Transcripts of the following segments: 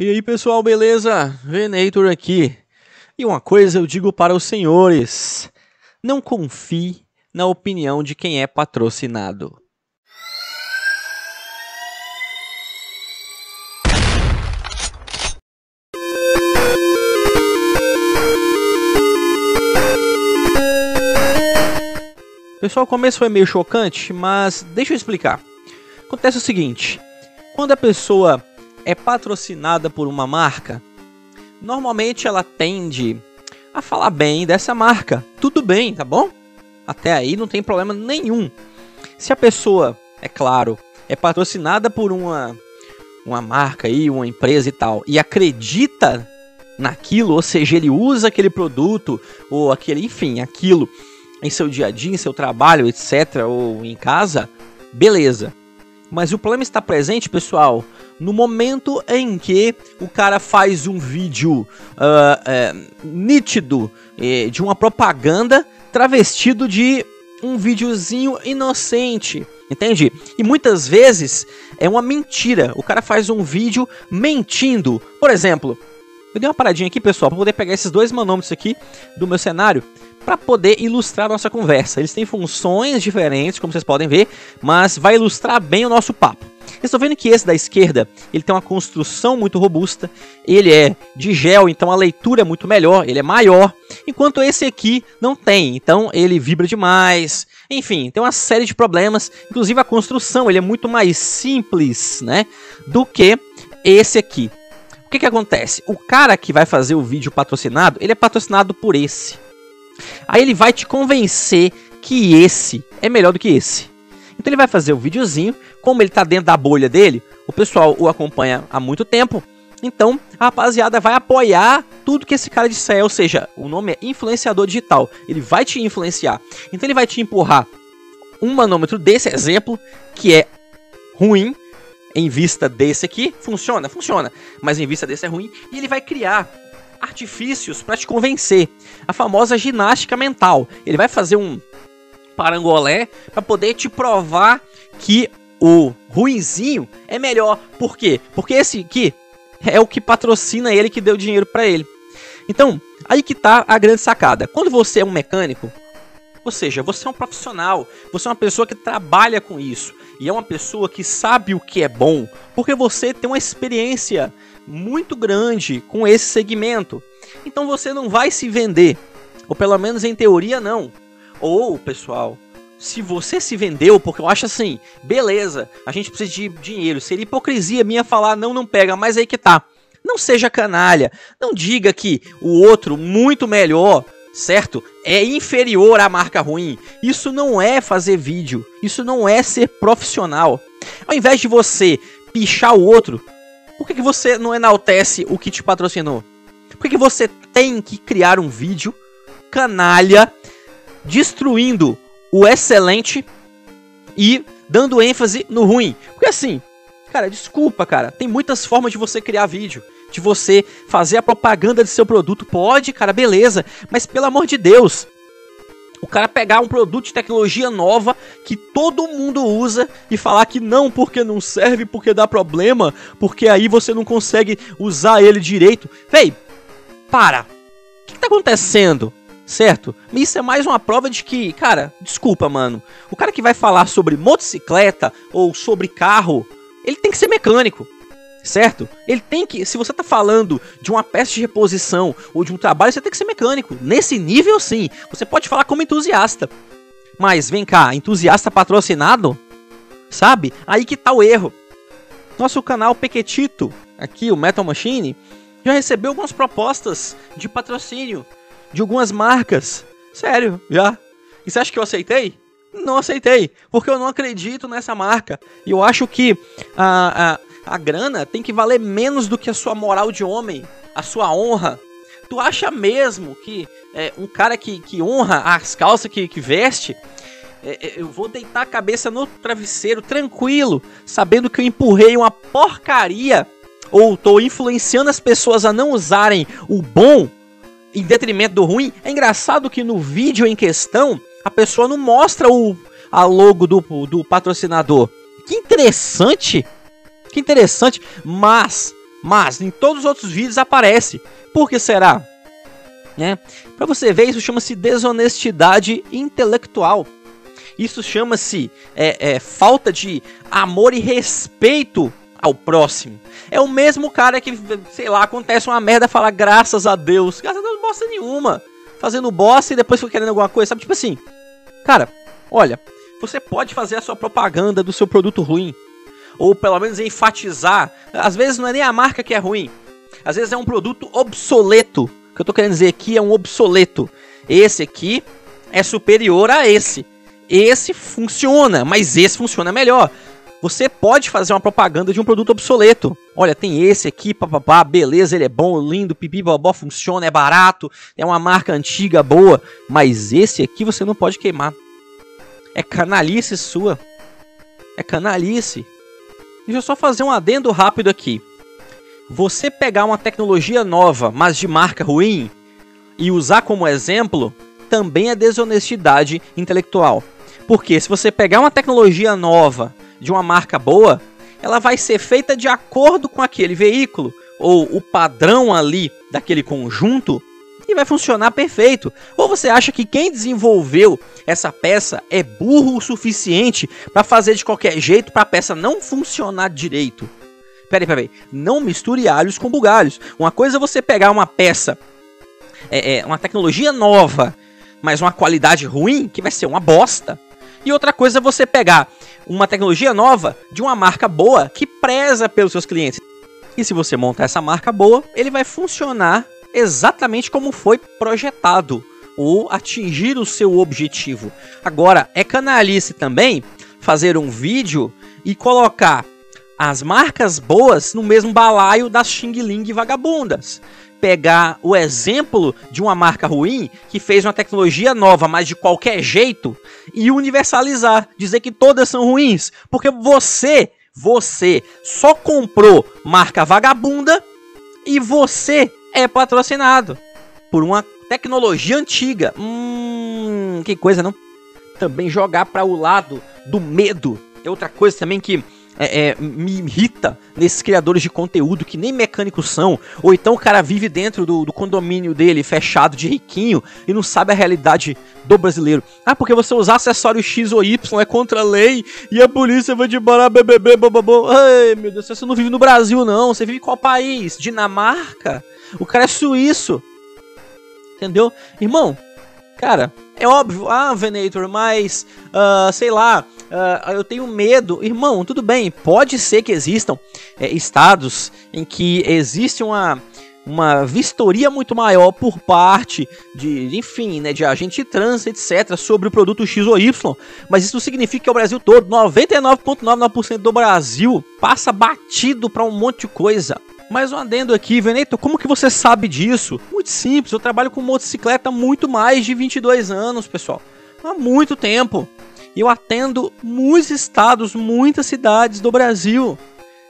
E aí pessoal, beleza? Venator aqui. E uma coisa eu digo para os senhores: não confie na opinião de quem é patrocinado. Pessoal, o começo foi meio chocante, mas deixa eu explicar. Acontece o seguinte: quando a pessoa é patrocinada por uma marca, normalmente ela tende a falar bem dessa marca. Tudo bem, tá bom? Até aí não tem problema nenhum. Se a pessoa, é claro, é patrocinada por uma marca aí, uma empresa e tal, e acredita naquilo, ou seja, ele usa aquele produto ou aquele, enfim, aquilo em seu dia a dia, em seu trabalho, etc, ou em casa, beleza. Mas o problema está presente, pessoal, no momento em que o cara faz um vídeo nítido de uma propaganda travestido de um videozinho inocente, entende? E muitas vezes é uma mentira, o cara faz um vídeo mentindo. Por exemplo, eu dei uma paradinha aqui, pessoal, para poder pegar esses dois manômetros aqui do meu cenário, para poder ilustrar a nossa conversa. Eles têm funções diferentes, como vocês podem ver, mas vai ilustrar bem o nosso papo. Vocês estão vendo que esse da esquerda, ele tem uma construção muito robusta, ele é de gel, então a leitura é muito melhor, ele é maior, enquanto esse aqui não tem, então ele vibra demais. Enfim, tem uma série de problemas, inclusive a construção, ele é muito mais simples, né, do que esse aqui. O que que acontece? O cara que vai fazer o vídeo patrocinado, ele é patrocinado por esse. Aí ele vai te convencer que esse é melhor do que esse. Então ele vai fazer o videozinho, como ele tá dentro da bolha dele, o pessoal o acompanha há muito tempo, então a rapaziada vai apoiar tudo que esse cara disser, ou seja, o nome é influenciador digital, ele vai te influenciar. Então ele vai te empurrar um manômetro desse exemplo, que é ruim, em vista desse aqui, funciona, funciona, mas em vista desse é ruim, e ele vai criar artifícios para te convencer, a famosa ginástica mental. Ele vai fazer um parangolé para poder te provar que o ruinzinho é melhor. Por quê? Porque esse aqui é o que patrocina ele, que deu dinheiro para ele. Então, aí que tá a grande sacada. Quando você é um mecânico, ou seja, você é um profissional, você é uma pessoa que trabalha com isso e é uma pessoa que sabe o que é bom, porque você tem uma experiência muito grande com esse segmento. Então você não vai se vender, ou pelo menos em teoria não. Ou, pessoal, se você se vendeu, porque eu acho assim, beleza, a gente precisa de dinheiro, seria hipocrisia minha falar não, não pega, mas aí que tá. Não seja canalha, não diga que o outro muito melhor, certo, é inferior à marca ruim. Isso não é fazer vídeo, isso não é ser profissional. Ao invés de você pichar o outro, por que que você não enaltece o que te patrocinou? Por que que você tem que criar um vídeo canalha, destruindo o excelente e dando ênfase no ruim? Porque assim, cara, desculpa, cara, tem muitas formas de você criar vídeo, de você fazer a propaganda de seu produto. Pode, cara, beleza, mas pelo amor de Deus, o cara pegar um produto de tecnologia nova que todo mundo usa e falar que não, porque não serve, porque dá problema, porque aí você não consegue usar ele direito. Véi, para. O que que tá acontecendo? Certo? Isso é mais uma prova de que, cara, desculpa, mano, o cara que vai falar sobre motocicleta ou sobre carro, ele tem que ser mecânico. Certo? Ele tem que, se você tá falando de uma peça de reposição ou de um trabalho, você tem que ser mecânico. Nesse nível, sim, você pode falar como entusiasta. Mas vem cá, entusiasta patrocinado? Sabe? Aí que tá o erro. Nosso canal Pequetito, aqui o Metal Machine, já recebeu algumas propostas de patrocínio de algumas marcas. Sério, já. E você acha que eu aceitei? Não aceitei, porque eu não acredito nessa marca. E eu acho que a grana tem que valer menos do que a sua moral de homem, a sua honra. Tu acha mesmo que um cara que honra as calças que veste, eu vou deitar a cabeça no travesseiro tranquilo, sabendo que eu empurrei uma porcaria, ou tô influenciando as pessoas a não usarem o bom em detrimento do ruim? É engraçado que no vídeo em questão, a pessoa não mostra a logo do patrocinador. Que interessante! Mas mas em todos os outros vídeos aparece. Por que será? Né? Para você ver, isso chama-se desonestidade intelectual. Isso chama-se falta de amor e respeito ao próximo. É o mesmo cara que, sei lá, acontece uma merda e fala graças a Deus. Graças a Deus, bosta nenhuma. Fazendo bosta e depois fica querendo alguma coisa, sabe? Tipo assim, cara, olha, você pode fazer a sua propaganda do seu produto ruim. Ou pelo menos enfatizar. Às vezes não é nem a marca que é ruim. Às vezes é um produto obsoleto. O que eu tô querendo dizer aqui é um obsoleto. Esse aqui é superior a esse. Esse funciona, mas esse funciona melhor. Você pode fazer uma propaganda de um produto obsoleto. Olha, tem esse aqui, papapá, beleza, ele é bom, lindo, pipi, babó, funciona, é barato, é uma marca antiga, boa. Mas esse aqui você não pode queimar. É canalice sua. É canalice. Deixa eu só fazer um adendo rápido aqui. Você pegar uma tecnologia nova, mas de marca ruim, e usar como exemplo, também é desonestidade intelectual. Porque se você pegar uma tecnologia nova de uma marca boa, ela vai ser feita de acordo com aquele veículo ou o padrão ali daquele conjunto e vai funcionar perfeito. Ou você acha que quem desenvolveu essa peça é burro o suficiente para fazer de qualquer jeito para a peça não funcionar direito? Peraí, não misture alhos com bugalhos. Uma coisa é você pegar uma peça, uma tecnologia nova, mas uma qualidade ruim, que vai ser uma bosta. E outra coisa é você pegar uma tecnologia nova de uma marca boa que preza pelos seus clientes. E se você montar essa marca boa, ele vai funcionar exatamente como foi projetado ou atingir o seu objetivo. Agora, é canalice também fazer um vídeo e colocar as marcas boas no mesmo balaio das xing-ling vagabundas. Pegar o exemplo de uma marca ruim que fez uma tecnologia nova, mas de qualquer jeito, e universalizar, dizer que todas são ruins, porque você só comprou marca vagabunda e você é patrocinado por uma tecnologia antiga. Que coisa, não? Também jogar para o lado do medo é outra coisa também que me irrita nesses criadores de conteúdo que nem mecânicos são. Ou então o cara vive dentro do condomínio dele, fechado, de riquinho, e não sabe a realidade do brasileiro. Ah, porque você usar acessório X ou Y é contra a lei e a polícia vai te parar, BBB, bababô. Ai, meu Deus, você não vive no Brasil, não. Você vive em qual país? Dinamarca? O cara é suíço. Entendeu? Irmão, cara, é óbvio. Ah, Venator, mas, sei lá, eu tenho medo. Irmão, tudo bem, pode ser que existam estados em que existe uma vistoria muito maior por parte de, enfim, né, de agente trans, etc, sobre o produto X ou Y, mas isso significa que o Brasil todo, 99,99% do Brasil, passa batido para um monte de coisa. Mais um adendo aqui, Venator, como que você sabe disso? Muito simples, eu trabalho com motocicleta há muito mais de 22 anos, pessoal, há muito tempo. Eu atendo muitos estados, muitas cidades do Brasil.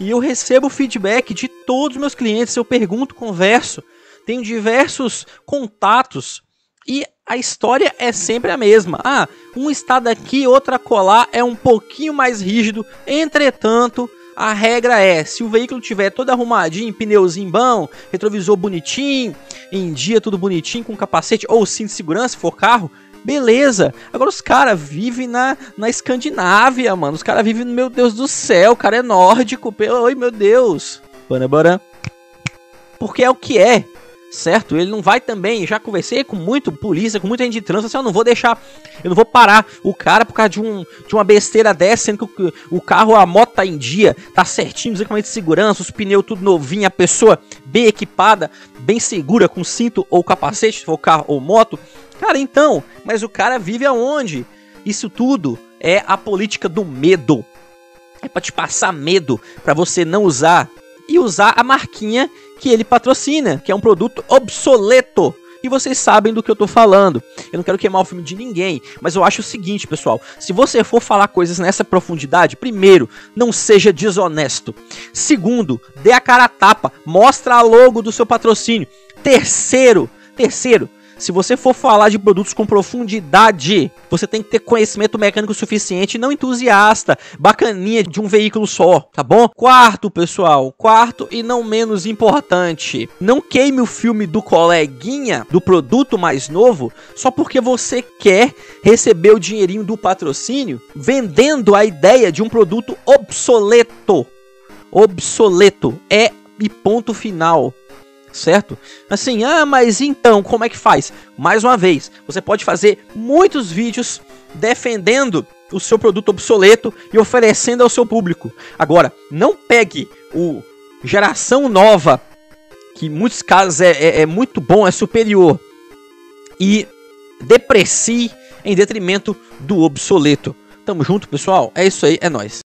E eu recebo feedback de todos os meus clientes. Eu pergunto, converso. Tenho diversos contatos. E a história é sempre a mesma. Ah, um estado aqui, outro acolá é um pouquinho mais rígido. Entretanto, a regra é, se o veículo tiver todo arrumadinho, pneuzinho bom, retrovisor bonitinho, em dia tudo bonitinho, com capacete ou cinto de segurança, se for carro, beleza. Agora os caras vivem na Escandinávia, mano. Os caras vivem, meu Deus do céu, o cara é nórdico. Ai, meu Deus. Porque é o que é, certo? Ele não vai também, já conversei com muito polícia, com muita gente de trânsito, assim, eu não vou deixar, eu não vou parar o cara por causa de uma besteira dessa, sendo que o carro, a moto tá em dia, tá certinho, os equipamentos de segurança, os pneus tudo novinho, a pessoa bem equipada, bem segura, com cinto ou capacete, se for carro ou moto. Cara, então, mas o cara vive aonde? Isso tudo é a política do medo. É pra te passar medo, pra você não usar. E usar a marquinha que ele patrocina, que é um produto obsoleto. E vocês sabem do que eu tô falando. Eu não quero queimar o filme de ninguém, mas eu acho o seguinte, pessoal. Se você for falar coisas nessa profundidade, primeiro, não seja desonesto. Segundo, dê a cara a tapa, mostra a logo do seu patrocínio. Terceiro, Se você for falar de produtos com profundidade, você tem que ter conhecimento mecânico suficiente, não entusiasta, bacaninha de um veículo só, tá bom? Quarto, pessoal, quarto e não menos importante, não queime o filme do coleguinha, do produto mais novo, só porque você quer receber o dinheirinho do patrocínio, vendendo a ideia de um produto obsoleto. Obsoleto é e ponto final, certo? Assim, ah, mas então, como é que faz? Mais uma vez, você pode fazer muitos vídeos defendendo o seu produto obsoleto e oferecendo ao seu público. Agora, não pegue o geração nova, que em muitos casos é muito bom, é superior, e deprecie em detrimento do obsoleto. Tamo junto, pessoal. É isso aí, é nóis.